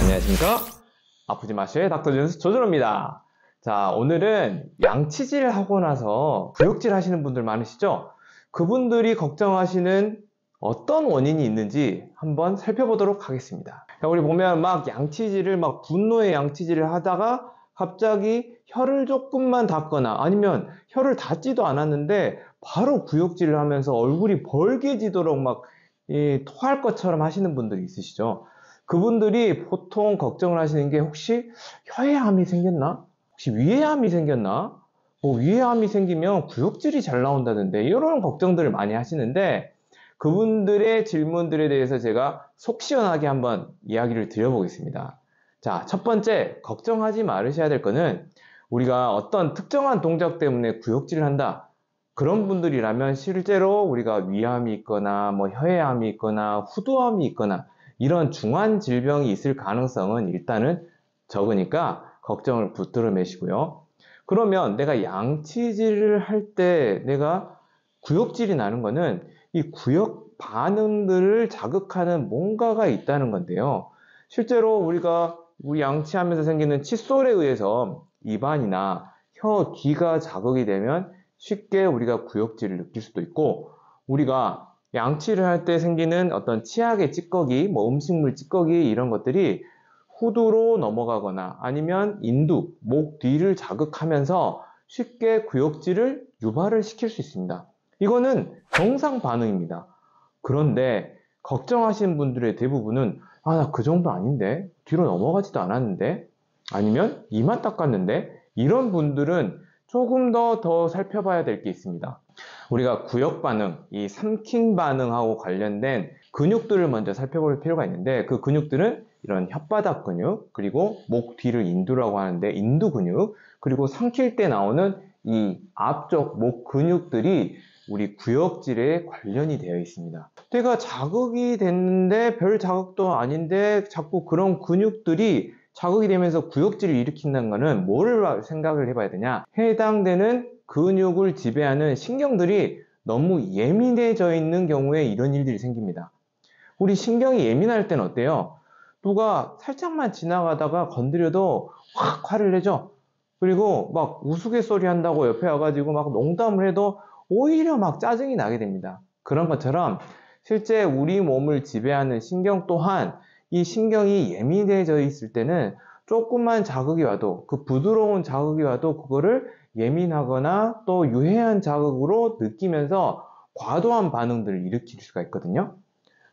안녕하십니까? 아프지 마시의 닥터준스 조준호입니다. 자, 오늘은 양치질 하고 나서 구역질 하시는 분들 많으시죠? 그분들이 걱정하시는 어떤 원인이 있는지 한번 살펴보도록 하겠습니다. 자, 우리 보면 막 양치질을 막 분노의 양치질을 하다가 갑자기 혀를 조금만 닿거나 아니면 혀를 닿지도 않았는데 바로 구역질을 하면서 얼굴이 벌개지도록 막 토할 것처럼 하시는 분들이 있으시죠. 그분들이 보통 걱정을 하시는 게 혹시 혀에 암이 생겼나? 혹시 위에 암이 생겼나? 뭐 위에 암이 생기면 구역질이 잘 나온다던데 이런 걱정들을 많이 하시는데 그분들의 질문들에 대해서 제가 속 시원하게 한번 이야기를 드려보겠습니다. 자, 첫 번째 걱정하지 말으셔야 될 거는 우리가 어떤 특정한 동작 때문에 구역질을 한다. 그런 분들이라면 실제로 우리가 위암이 있거나 뭐 혀해암이 있거나 후두암이 있거나 이런 중한 질병이 있을 가능성은 일단은 적으니까 걱정을 붙들어 매시고요. 그러면 내가 양치질을 할 때 내가 구역질이 나는 거는 이 구역 반응들을 자극하는 뭔가가 있다는 건데요. 실제로 우리가 우리 양치하면서 생기는 칫솔에 의해서 입안이나 혀, 귀가 자극이 되면 쉽게 우리가 구역질을 느낄 수도 있고 우리가 양치를 할 때 생기는 어떤 치약의 찌꺼기, 뭐 음식물 찌꺼기 이런 것들이 후두로 넘어가거나 아니면 인두, 목 뒤를 자극하면서 쉽게 구역질을 유발을 시킬 수 있습니다. 이거는 정상 반응입니다. 그런데 걱정하시는 분들의 대부분은 아, 나 그 정도 아닌데? 뒤로 넘어가지도 않았는데? 아니면 이만 닦았는데? 이런 분들은 조금 더 살펴봐야 될 게 있습니다. 우리가 구역 반응, 이 삼킨 반응하고 관련된 근육들을 먼저 살펴볼 필요가 있는데 그 근육들은 이런 혓바닥 근육, 그리고 목 뒤를 인두라고 하는데 인두 근육, 그리고 삼킬 때 나오는 이 앞쪽 목 근육들이 우리 구역질에 관련이 되어 있습니다. 내가 자극이 됐는데 별 자극도 아닌데 자꾸 그런 근육들이 자극이 되면서 구역질을 일으킨다는 거는 뭐를 생각을 해봐야 되냐? 해당되는 근육을 지배하는 신경들이 너무 예민해져 있는 경우에 이런 일들이 생깁니다. 우리 신경이 예민할 때는 어때요? 누가 살짝만 지나가다가 건드려도 확 화를 내죠? 그리고 막 우스갯소리 한다고 옆에 와가지고 막 농담을 해도 오히려 막 짜증이 나게 됩니다. 그런 것처럼 실제 우리 몸을 지배하는 신경 또한 이 신경이 예민해져 있을 때는 조금만 자극이 와도 그 부드러운 자극이 와도 그거를 예민하거나 또 유해한 자극으로 느끼면서 과도한 반응들을 일으킬 수가 있거든요.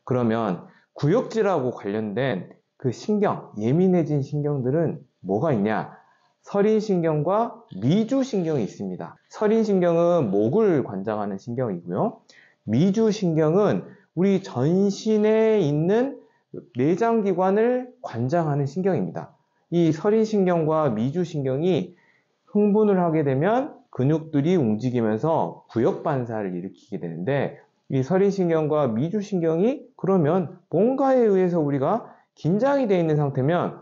그러면 구역질하고 관련된 그 신경, 예민해진 신경들은 뭐가 있냐? 서린신경과 미주신경이 있습니다. 서린신경은 목을 관장하는 신경이고요. 미주신경은 우리 전신에 있는 내장기관을 관장하는 신경입니다. 이 서린신경과 미주신경이 흥분을 하게 되면 근육들이 움직이면서 구역반사를 일으키게 되는데 이 서린신경과 미주신경이 그러면 뭔가에 의해서 우리가 긴장이 되어 있는 상태면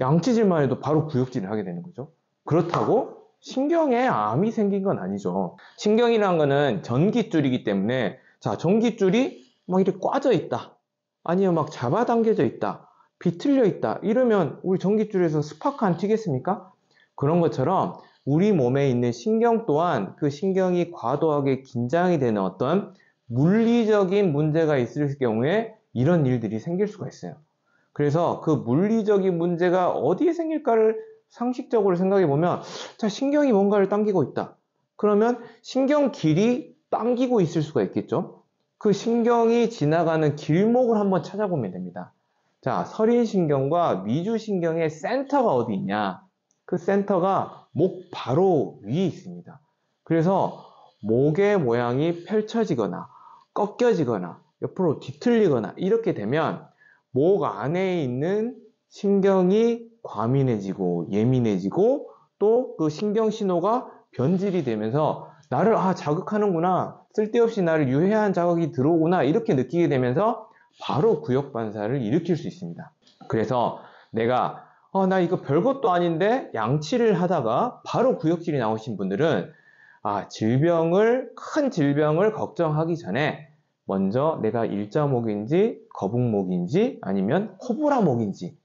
양치질만 해도 바로 구역질을 하게 되는 거죠. 그렇다고 신경에 암이 생긴 건 아니죠. 신경이라는 거는 전깃줄이기 때문에 자, 전깃줄이 막 이렇게 꽈져 있다. 아니면 막 잡아당겨져 있다. 비틀려 있다. 이러면 우리 전깃줄에서 스파크 안 튀겠습니까? 그런 것처럼 우리 몸에 있는 신경 또한 그 신경이 과도하게 긴장이 되는 어떤 물리적인 문제가 있을 경우에 이런 일들이 생길 수가 있어요. 그래서 그 물리적인 문제가 어디에 생길까를 상식적으로 생각해 보면 자, 신경이 뭔가를 당기고 있다. 그러면 신경 길이 당기고 있을 수가 있겠죠. 그 신경이 지나가는 길목을 한번 찾아보면 됩니다. 자, 서린신경과 미주신경의 센터가 어디 있냐? 그 센터가 목 바로 위에 있습니다. 그래서 목의 모양이 펼쳐지거나 꺾여지거나 옆으로 뒤틀리거나 이렇게 되면 목 안에 있는 신경이 과민해지고 예민해지고 또 그 신경 신호가 변질이 되면서 나를 자극하는구나, 쓸데없이 나를 유해한 자극이 들어오구나 이렇게 느끼게 되면서 바로 구역반사를 일으킬 수 있습니다. 그래서 내가 나 이거 별것도 아닌데 양치를 하다가 바로 구역질이 나오신 분들은 큰 질병을 걱정하기 전에 먼저 내가 일자목인지 거북목인지 아니면 코브라목인지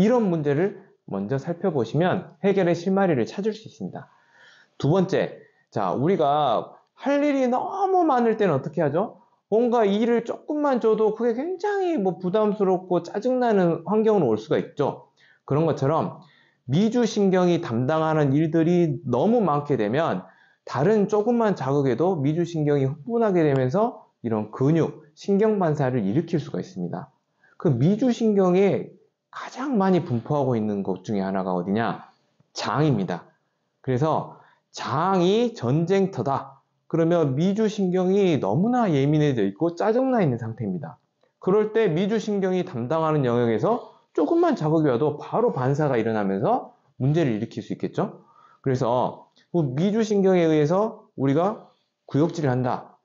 이런 문제를 먼저 살펴보시면 해결의 실마리를 찾을 수 있습니다. 두 번째, 자, 우리가 할 일이 너무 많을 때는 어떻게 하죠? 뭔가 일을 조금만 줘도 그게 굉장히 부담스럽고 짜증나는 환경으로 올 수가 있죠. 그런 것처럼 미주신경이 담당하는 일들이 너무 많게 되면 다른 조금만 자극에도 미주신경이 흥분하게 되면서 이런 근육, 신경반사를 일으킬 수가 있습니다. 그 미주신경에 가장 많이 분포하고 있는 것 중에 하나가 어디냐? 장입니다. 그래서 장이 전쟁터다. 그러면 미주신경이 너무나 예민해져 있고 짜증나 있는 상태입니다. 그럴 때 미주신경이 담당하는 영역에서 조금만 자극이 와도 바로 반사가 일어나면서 문제를 일으킬 수 있겠죠. 그래서 미주신경에 의해서 우리가 구역질을 한다.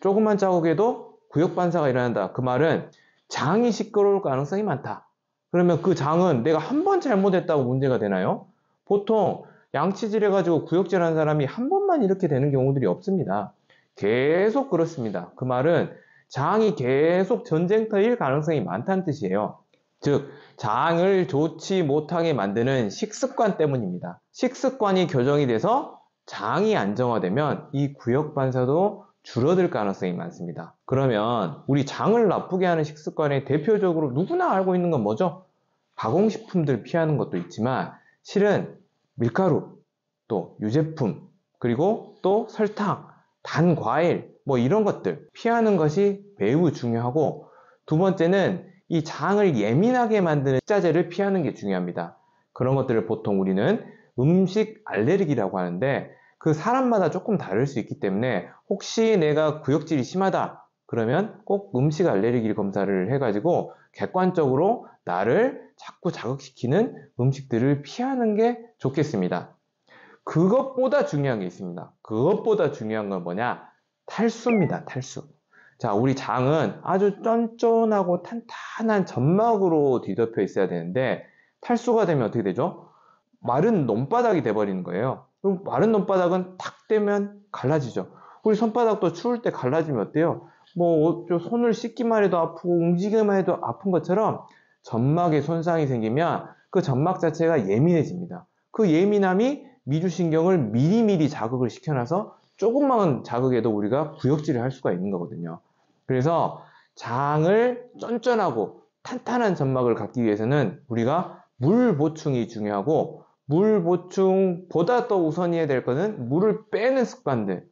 조금만 자극에도 구역반사가 일어난다. 그 말은 장이 시끄러울 가능성이 많다. 그러면 그 장은 내가 한 번 잘못했다고 문제가 되나요? 보통 양치질 해가지고 구역질하는 사람이 한 번만 이렇게 되는 경우들이 없습니다. 계속 그렇습니다. 그 말은 장이 계속 전쟁터일 가능성이 많다는 뜻이에요. 즉, 장을 좋지 못하게 만드는 식습관 때문입니다. 식습관이 교정이 돼서 장이 안정화되면 이 구역반사도 줄어들 가능성이 많습니다. 그러면 우리 장을 나쁘게 하는 식습관의 대표적으로 누구나 알고 있는 건 뭐죠? 가공식품들 피하는 것도 있지만 실은 밀가루, 또 유제품, 그리고 또 설탕, 단 과일 이런 것들 피하는 것이 매우 중요하고, 두 번째는 이 장을 예민하게 만드는 식자재를 피하는 게 중요합니다. 그런 것들을 보통 우리는 음식 알레르기라고 하는데 그 사람마다 조금 다를 수 있기 때문에 혹시 내가 구역질이 심하다 그러면 꼭 음식 알레르기 검사를 해가지고 객관적으로 나를 자꾸 자극시키는 음식들을 피하는 게 좋겠습니다. 그것보다 중요한 게 있습니다. 그것보다 중요한 건 뭐냐? 탈수입니다. 탈수. 자, 우리 장은 아주 쫀쫀하고 탄탄한 점막으로 뒤덮여 있어야 되는데 탈수가 되면 어떻게 되죠? 마른 논바닥이 돼버리는 거예요. 그럼 마른 논바닥은 탁 되면 갈라지죠. 우리 손바닥도 추울 때 갈라지면 어때요? 손을 씻기만 해도 아프고 움직이기만 해도 아픈 것처럼 점막에 손상이 생기면 그 점막 자체가 예민해집니다. 그 예민함이 미주신경을 미리미리 자극을 시켜놔서 조금만 자극해도 우리가 구역질을 할 수가 있는 거거든요. 그래서 장을 쫀쫀하고 탄탄한 점막을 갖기 위해서는 우리가 물 보충이 중요하고, 물 보충보다 더 우선해야 될 것은 물을 빼는 습관들.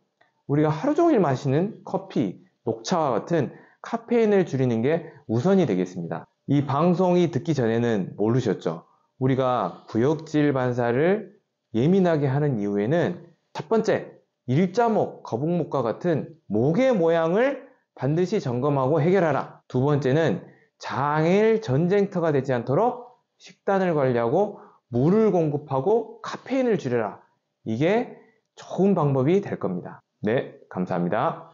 우리가 하루 종일 마시는 커피, 녹차와 같은 카페인을 줄이는 게 우선이 되겠습니다. 이 방송이 듣기 전에는 모르셨죠? 우리가 구역질 반사를 예민하게 하는 이유에는 첫 번째, 일자목, 거북목과 같은 목의 모양을 반드시 점검하고 해결하라. 두 번째는 장일 전쟁터가 되지 않도록 식단을 관리하고 물을 공급하고 카페인을 줄여라. 이게 좋은 방법이 될 겁니다. 네, 감사합니다.